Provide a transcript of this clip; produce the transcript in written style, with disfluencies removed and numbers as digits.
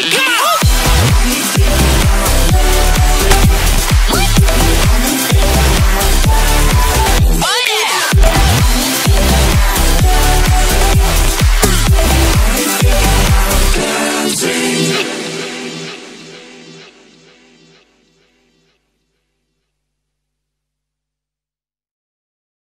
Come on.